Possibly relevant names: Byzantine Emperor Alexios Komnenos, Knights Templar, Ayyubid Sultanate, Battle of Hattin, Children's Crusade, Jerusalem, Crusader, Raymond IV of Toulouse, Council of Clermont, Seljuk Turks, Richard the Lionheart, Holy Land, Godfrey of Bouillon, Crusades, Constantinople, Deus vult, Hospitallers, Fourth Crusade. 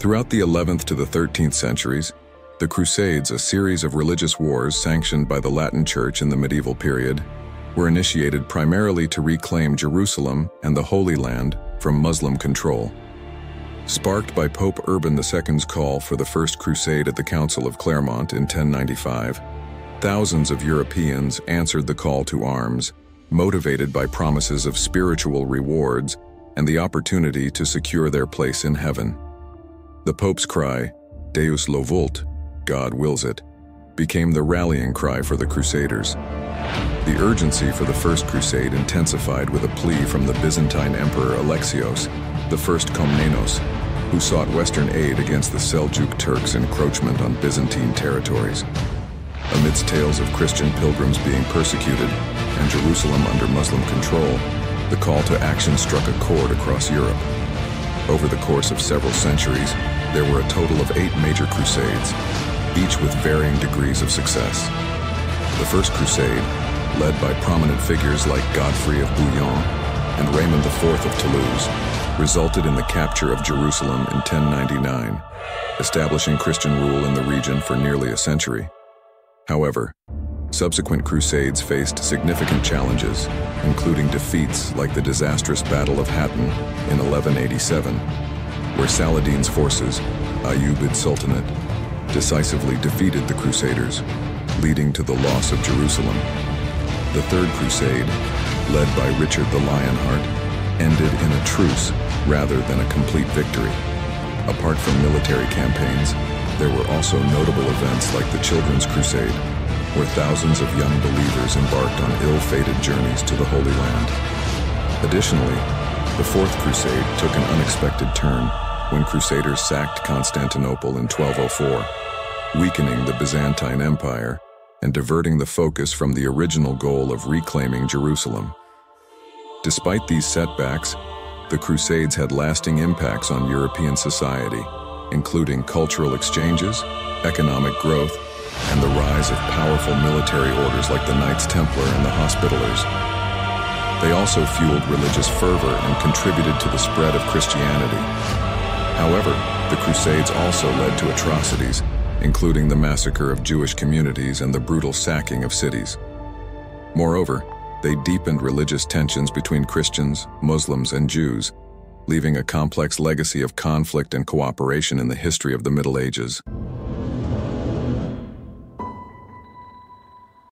Throughout the 11th to the 13th centuries, the Crusades, a series of religious wars sanctioned by the Latin Church in the medieval period, were initiated primarily to reclaim Jerusalem and the Holy Land from Muslim control. Sparked by Pope Urban II's call for the First Crusade at the Council of Clermont in 1095, thousands of Europeans answered the call to arms, motivated by promises of spiritual rewards and the opportunity to secure their place in heaven. The Pope's cry, Deus vult, God wills it, became the rallying cry for the Crusaders. The urgency for the First Crusade intensified with a plea from the Byzantine Emperor Alexios I Komnenos, who sought Western aid against the Seljuk Turks' encroachment on Byzantine territories. Amidst tales of Christian pilgrims being persecuted and Jerusalem under Muslim control, the call to action struck a chord across Europe. Over the course of several centuries, there were a total of 8 major crusades, each with varying degrees of success. The First Crusade, led by prominent figures like Godfrey of Bouillon and Raymond IV of Toulouse, resulted in the capture of Jerusalem in 1099, establishing Christian rule in the region for nearly a century. However, subsequent crusades faced significant challenges, including defeats like the disastrous Battle of Hattin in 1187, where Saladin's forces, Ayyubid Sultanate, decisively defeated the Crusaders, leading to the loss of Jerusalem. The Third Crusade, led by Richard the Lionheart, ended in a truce rather than a complete victory. Apart from military campaigns, there were also notable events like the Children's Crusade, where thousands of young believers embarked on ill-fated journeys to the Holy Land. Additionally, the Fourth Crusade took an unexpected turn when Crusaders sacked Constantinople in 1204, weakening the Byzantine Empire and diverting the focus from the original goal of reclaiming Jerusalem. Despite these setbacks, the Crusades had lasting impacts on European society, including cultural exchanges, economic growth, and the rise of powerful military orders like the Knights Templar and the Hospitallers. They also fueled religious fervor and contributed to the spread of Christianity. However, the Crusades also led to atrocities, including the massacre of Jewish communities and the brutal sacking of cities. Moreover, they deepened religious tensions between Christians, Muslims, and Jews, leaving a complex legacy of conflict and cooperation in the history of the Middle Ages.